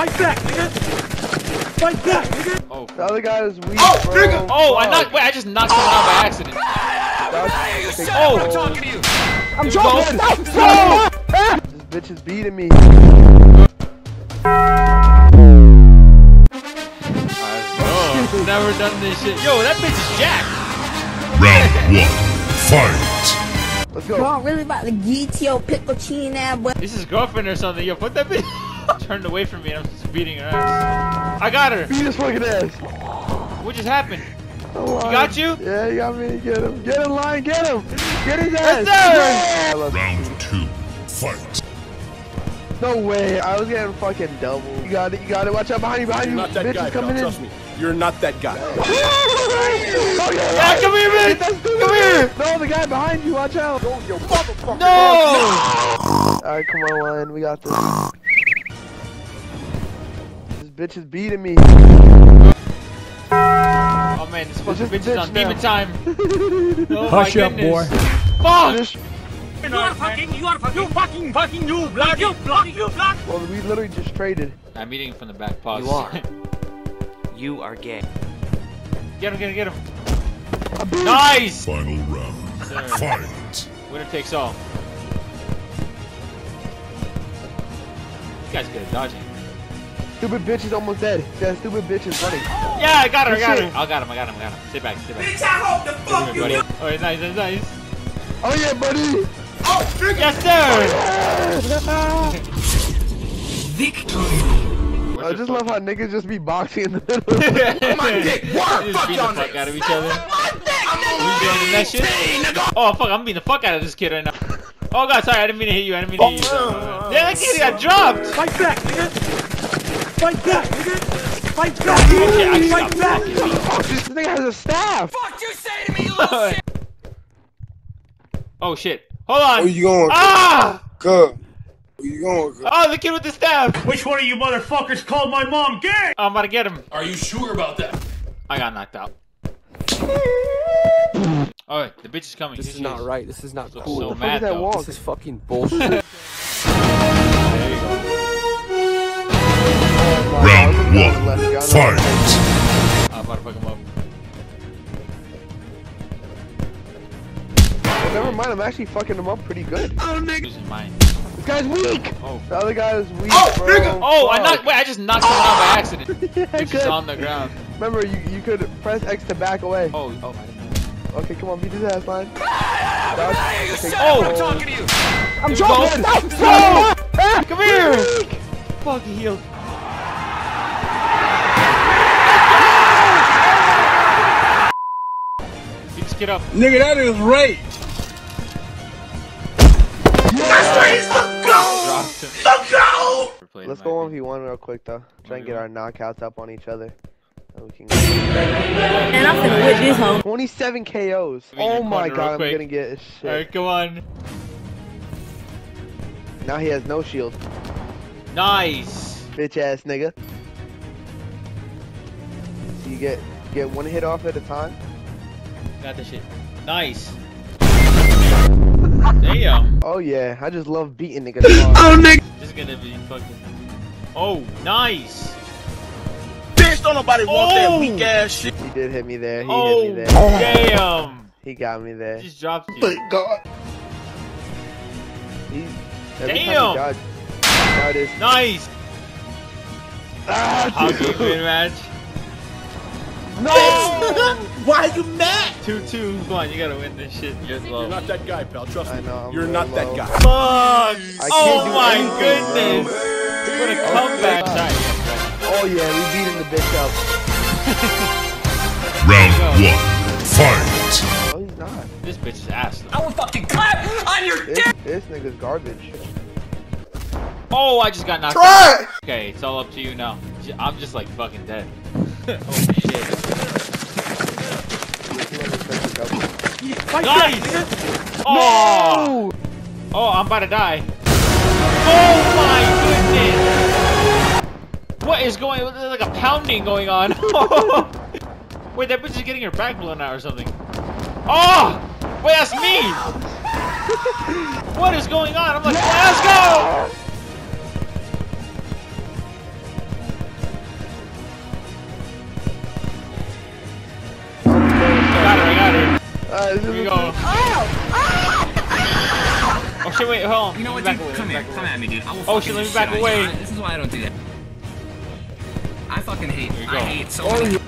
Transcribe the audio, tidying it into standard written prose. Fight back, nigga! Fight back, nigga! Oh, the other guy is weak. Oh, bro. Nigga! Oh, I just knocked him out by accident. Oh, I'm talking to you. I'm joking. No! This bitch is beating me. I've never done this shit. Yo, that bitch is jacked. Round one, fight. Let's go. Bro, I'm really about to get your pickle out, but this is his girlfriend or something. Yo, put that bitch. Turned away from me and I'm just beating her ass. I got her. Beat his fucking ass. What just happened? You got you? Yeah, you got me. Get him. Get him, Lion. Get him. Get his ass. Yeah. Round two, fight. No way. I was getting fucking double. You got it. You got it. Watch out behind you. Behind you. You're not that guy, pal. Trust me. You're not that guy. Yeah, come here, man. Come here. No, the guy behind you. Watch out. No. All right, come on, Lion. We got this. This bitch is beating me. Oh man, this fucking bitch is on demon time. Oh, hush up, boy. Fuck! You are fucking, you blood. Well, we literally just traded. I'm eating from the back paws. You are. You are gay. Get him, get him, get him. Nice! Final round. Fight. Winner takes all. This guy's good at dodging. Stupid bitch is almost dead. That stupid bitch is running. Yeah, I got her, I got her. I got him. Sit back, Bitch, I hope the fuck you. Oh, nice. Oh yeah, buddy. Oh, trigger. Yes, sir. Oh, yeah. Victory. I just love how niggas just be boxing in the middle of the my dick. Work. Fuck y'all niggas. Out of each other. That shit? Oh, fuck, I'm beating the fuck out of this kid right now. Oh, God, sorry, I didn't mean to hit you. Yeah, that kid got dropped. Fight back, nigga. Fight back, nigga! Fight back! Okay, fight back! This nigga has a staff! Fuck you say to me, you little shit! Oh shit. Hold on! Where you going? Ah! Cub. Where you going, Cub? Oh, the kid with the staff! Which one of you motherfuckers called my mom gay? I'm about to get him. Are you sure about that? I got knocked out. Alright, the bitch is coming. This is not right. This is not cool. So mad, though. This is fucking bullshit. Round one, fight! I'm about to fuck him up. Oh, never mind, I'm actually fucking him up pretty good. Oh, nigga! This guy's weak! Oh. The other guy is weak, oh, bro. Nigga. Oh, I just knocked him out by accident. Yeah, he's on the ground. Remember, you could press X to back away. Oh, oh, I didn't know. Okay, come on, beat his ass, Lion. Oh! I'm talking to you! I'm joking! No! Come here! Fucking healed. Get up. Nigga, that is rape. That's let's go 1v1 real quick though. Try and get our knockouts up on each other. So we can get... And I'm gonna quit this home. 27 KOs. Oh my god, I'm gonna get his shit. Alright, come on. Now he has no shield. Nice. Bitch ass nigga. So you get one hit off at a time. Got this shit. Nice. Damn. Oh yeah, I just love beating niggas. Oh nigga. This is gonna be fucking. Oh, nice. Bitch, don't nobody want that weak ass shit. He did hit me there. He hit me there. Damn. He got me there. He just dropped you. Thank God. Damn. Nice. Ah, I'll keep it, match. No! Why are you mad? 2-2. Come on, you gotta win this shit. You're not that guy, pal. Trust me. I know, you're not that guy. Fuck! Oh my goodness! What a comeback! Oh yeah, we beating the bitch up. Round one, fight! Oh, he's not. This bitch is ass. I will fucking clap on your dick! This nigga's garbage. Oh, I just got knocked out. Okay, it's all up to you now. I'm just like fucking dead. Oh shit. Nice! Oh! No! Oh, I'm about to die. Oh my goodness! What is going on? There's like a pounding going on. Wait, that bitch is getting her back blown out or something. Oh! Wait, that's me! What is going on? I'm like, let's go! Here we go. Oh shit, wait, hold on. You know what, dude? Come at me, dude. I will fucking shit, let me back away. This is why I don't do that. I fucking hate. I hate so much.